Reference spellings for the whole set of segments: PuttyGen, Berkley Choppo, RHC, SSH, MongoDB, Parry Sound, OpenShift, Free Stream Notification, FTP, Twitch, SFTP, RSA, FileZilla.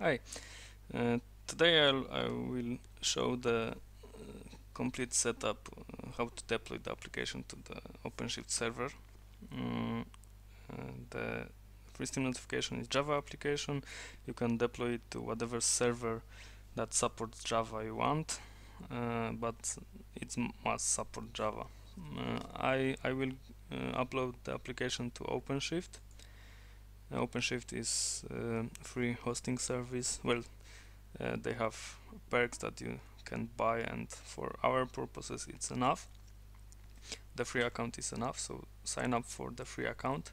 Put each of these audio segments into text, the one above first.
Hi, today I will show the complete setup, how to deploy the application to the OpenShift server. The Free Stream Notification is Java application. You can deploy it to whatever server that supports Java you want, but it must support Java. I will upload the application to OpenShift. OpenShift is a free hosting service. Well, they have perks that you can buy, and for our purposes it's enough. The free account is enough, so sign up for the free account.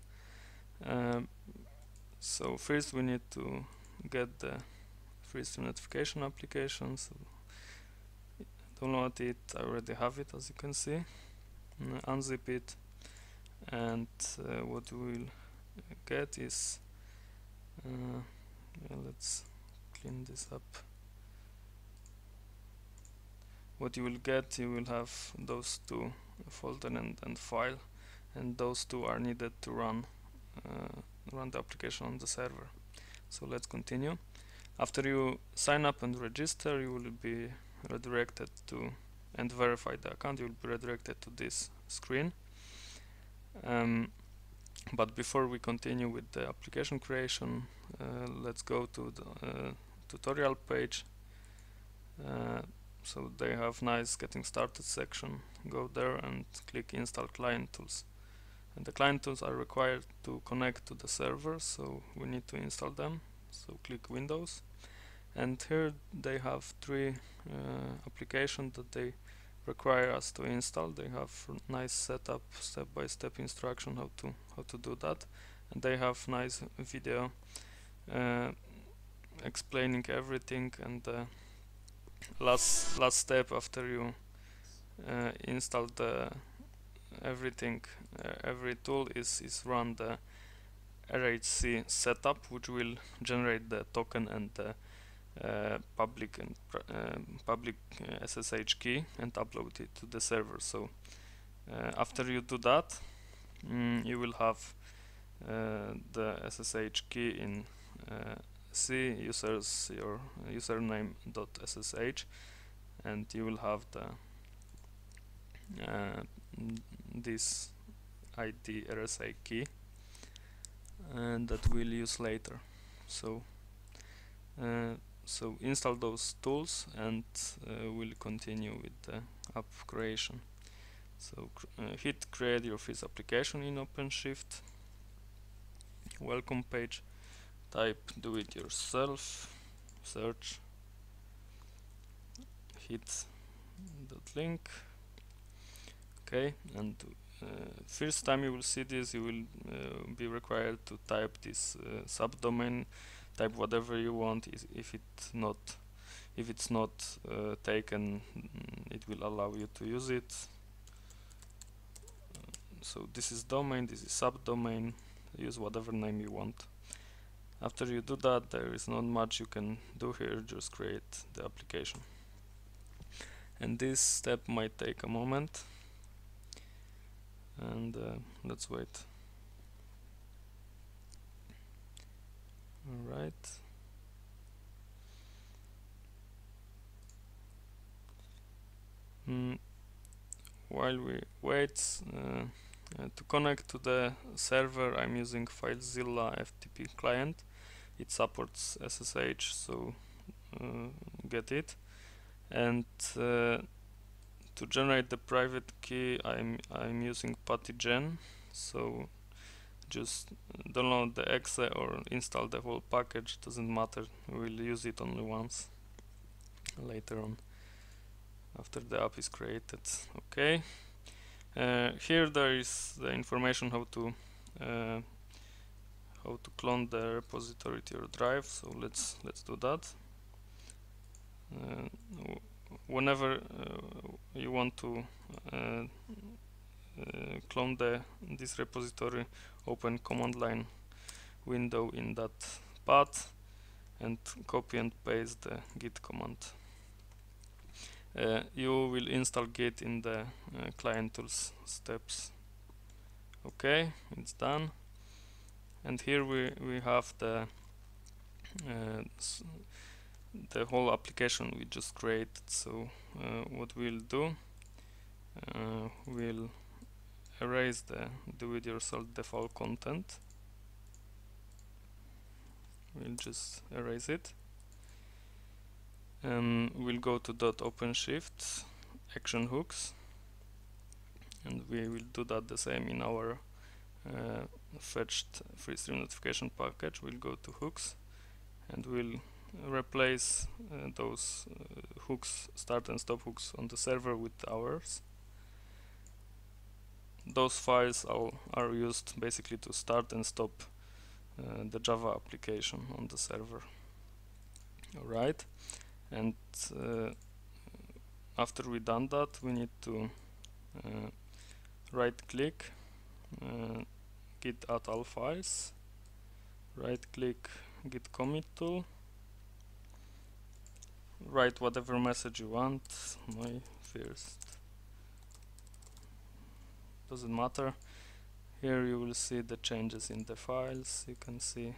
So first we need to get the Free Stream Notification application. So download it, I already have it, as you can see. Unzip it, and what we will get is, let's clean this up. What you will get, you will have those two, folder and file, and those two are needed to run the application on the server. So let's continue. After you sign up and register, you will be redirected to, and verify the account, you will be redirected to this screen. But before we continue with the application creation, let's go to the tutorial page. So they have nice getting started section. Go there and click install client tools. And the client tools are required to connect to the server, so we need to install them. So click Windows. And here they have three applications that they require us to install. They have nice setup, step-by-step instruction how to do that, and they have nice video explaining everything. And the last step after you install the everything, every tool is run the RHC setup, which will generate the token and the public and public SSH key and upload it to the server. So after you do that, you will have the SSH key in C users, your username.ssh, and you will have the this ID RSA key, and that we'll use later. So so install those tools, and we'll continue with the app creation. So hit create your first application in OpenShift. Welcome page. Type do it yourself. Search. Hit that link. Okay, and first time you will see this, you will be required to type this subdomain. Type whatever you want. If it's not taken, it will allow you to use it. So this is domain, this is subdomain. Use whatever name you want. After you do that, there is not much you can do here. Just create the application, and this step might take a moment. And let's wait. All right. While we wait to connect to the server, I'm using FileZilla FTP client. It supports SSH, so get it. And to generate the private key, I'm using PuttyGen. So just download the exe or install the whole package, doesn't matter, we'll use it only once later on after the app is created. Okay, here there is the information how to clone the repository to your drive, so let's do that. Whenever you want to clone this repository, open command line window in that path and copy and paste the git command. You will install git in the client tools steps. Okay, it's done. And here we have the the whole application we just created. So what we'll do, we'll erase the do-it-yourself default content. We'll just erase it. We'll go to .OpenShift action hooks, and we will do that the same in our fetched free stream notification package. We'll go to hooks, and we'll replace those hooks, start and stop hooks on the server, with ours. Those files are used basically to start and stop the Java application on the server. Alright, and after we done that, we need to right click, git add all files, right click git commit tool, write whatever message you want, my first, doesn't matter. Here you will see the changes in the files, you can see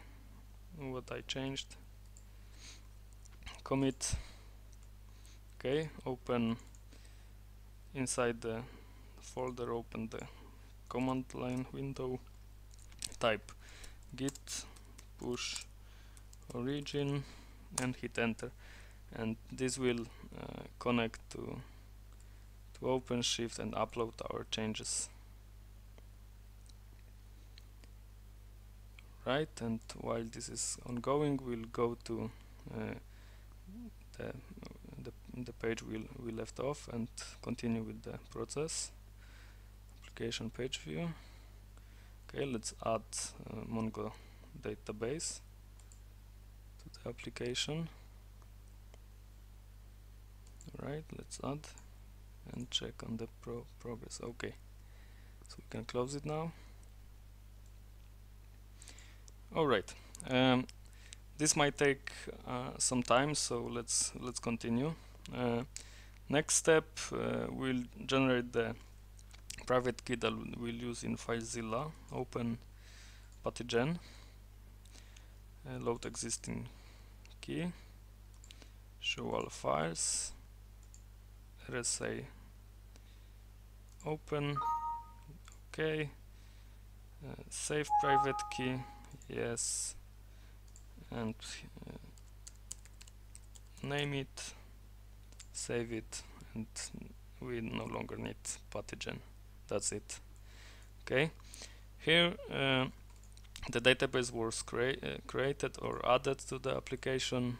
what I changed, commit, okay, open inside the folder, open the command line window, type git push origin and hit enter, and this will connect to OpenShift and upload our changes. Right, and while this is ongoing, we'll go to the page we left off and continue with the process. Application page view. Okay, let's add Mongo database to the application. Right, let's add and check on the progress. Okay, so we can close it now. Alright, this might take some time, so let's continue. Next step, we'll generate the private key that we'll use in FileZilla. Open PuttyGen, load existing key, show all files, RSA open, okay, save private key, yes, and name it, save it, and we no longer need PuttyGen. That's it. Okay, here the database was created or added to the application.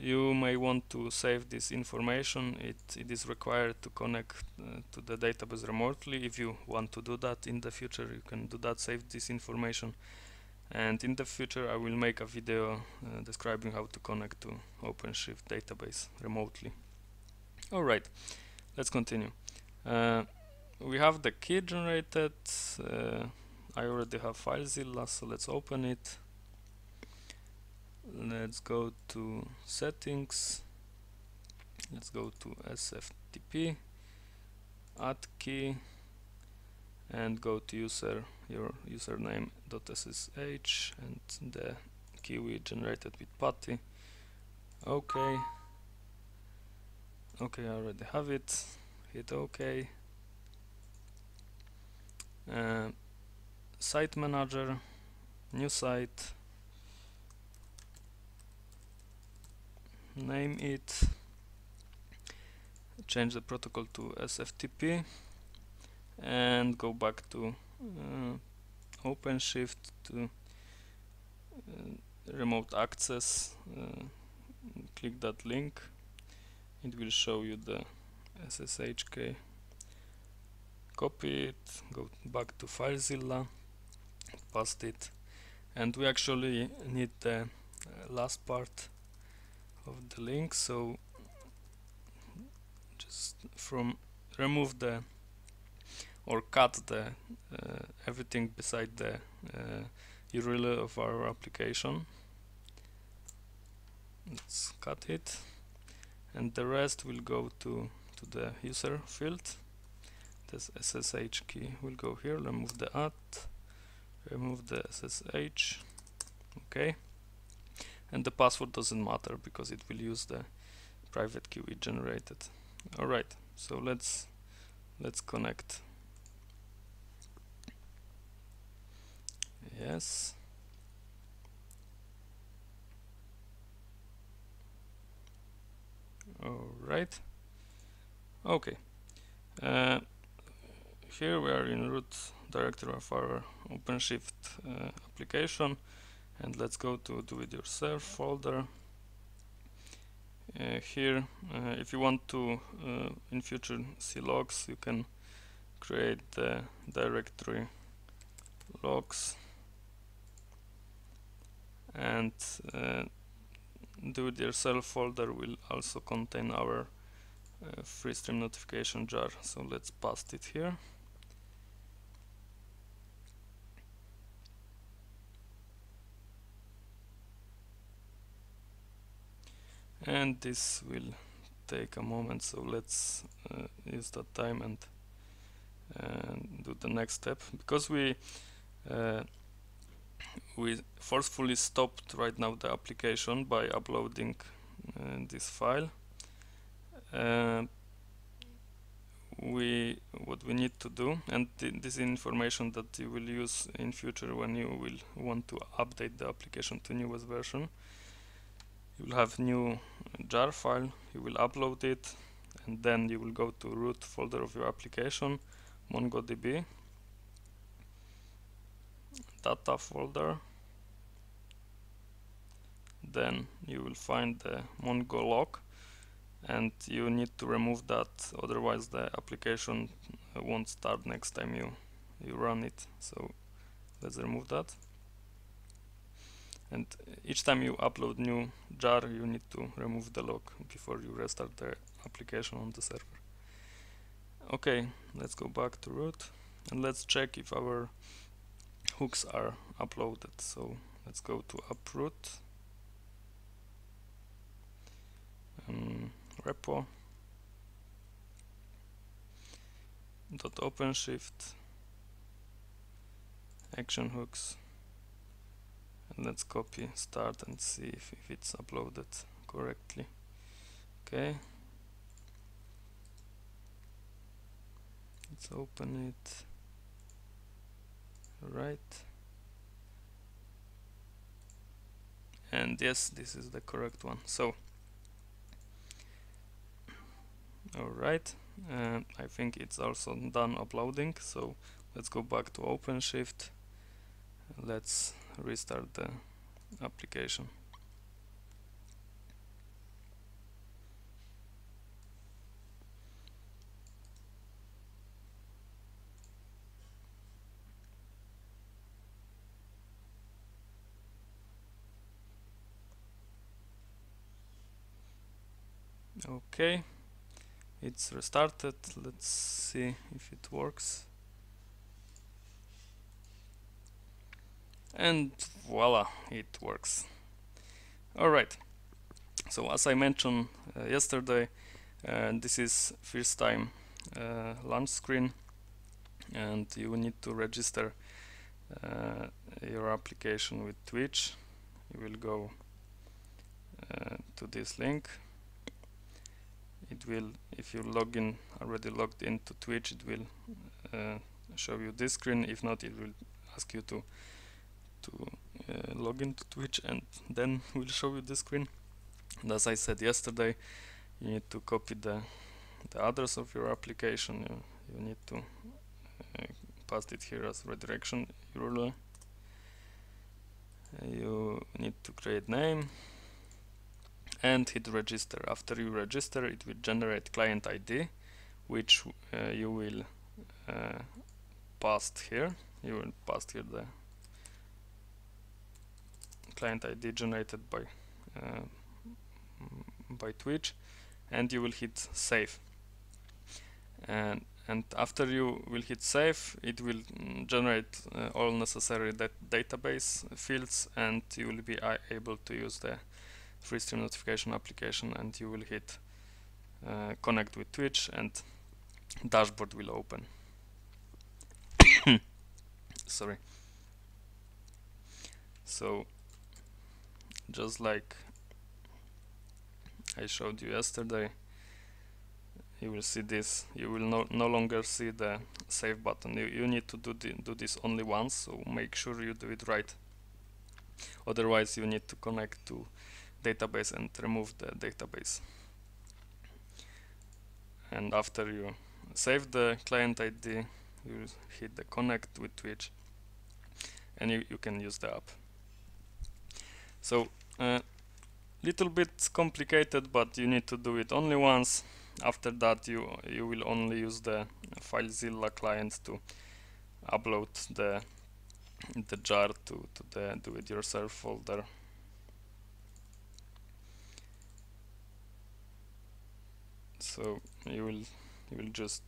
You may want to save this information. It is required to connect to the database remotely. If you want to do that in the future, you can do that, save this information, and in the future I will make a video describing how to connect to OpenShift database remotely. Alright, let's continue. We have the key generated. I already have FileZilla, so let's open it. Let's go to settings, let's go to SFTP, add key, and go to user, your username.ssh, and the key we generated with Putty. Okay, okay, I already have it, hit OK. Site manager, new site, name it, change the protocol to SFTP, and go back to OpenShift to remote access, click that link, it will show you the SSH key, copy it, go back to FileZilla, paste it, and we actually need the last part of the link, so just from remove the or cut the everything beside the URL of our application. Let's cut it, and the rest will go to the user field. This SSH key will go here. Remove the at, remove the SSH. Okay, and the password doesn't matter because it will use the private key we generated. All right, so let's connect. Yes. All right. Okay. Here we are in root directory of our OpenShift application, and let's go to do-it-yourself folder. Here, if you want to in future see logs, you can create the directory logs and do-it-yourself folder will also contain our free stream notification jar, so let's paste it here. And this will take a moment, so let's use that time and do the next step, because we forcefully stopped right now the application by uploading this file. What we need to do, and this is information that you will use in future when you will want to update the application to newest version. You will have new jar file, you will upload it, and then you will go to root folder of your application, MongoDB, data folder, then you will find the Mongo log, and you need to remove that, otherwise the application won't start next time you run it. So let's remove that. And each time you upload new jar, you need to remove the log before you restart the application on the server. Okay, let's go back to root and let's check if our hooks are uploaded. So let's go to uproot, repo, .openshift, action hooks. And let's copy start and see if it's uploaded correctly. Okay, let's open it. Right, and yes, this is the correct one. So all right, I think it's also done uploading, so let's go back to OpenShift. Let's restart the application. Okay, it's restarted. Let's see if it works. And voila, it works. Alright, so as I mentioned yesterday, this is first time launch screen, and you need to register your application with Twitch. You will go to this link. It will, if you log in, already logged into Twitch, it will show you this screen. If not, it will ask you to log into Twitch, and then we'll show you the screen. And as I said yesterday, you need to copy the address of your application. You need to paste it here as redirection URL. You need to create name and hit register. After you register, it will generate client ID, which you will paste here. You will paste here the client ID generated by Twitch, and you will hit save. And after you will hit save, it will generate all necessary database fields, and you will be able to use the free stream notification application, and you will hit connect with Twitch, and dashboard will open. Sorry. So just like I showed you yesterday, you will see this. You will no longer see the save button. You need to do this only once, so make sure you do it right. Otherwise you need to connect to database and remove the database. And after you save the client ID, you hit the connect with Twitch, and you can use the app. So little bit complicated, but you need to do it only once. After that, you will only use the FileZilla client to upload the jar to the do-it-yourself folder. So you will just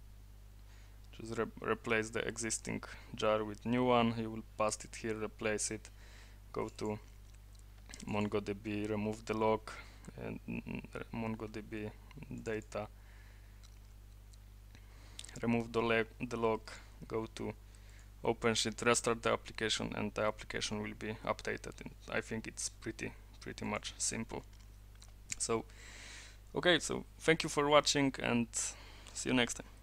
replace the existing jar with new one. You will paste it here, replace it, go to MongoDB, remove the log and MongoDB data, remove the log, go to OpenShift, restart the application, and the application will be updated. And I think it's pretty much simple. So okay, so thank you for watching and see you next time.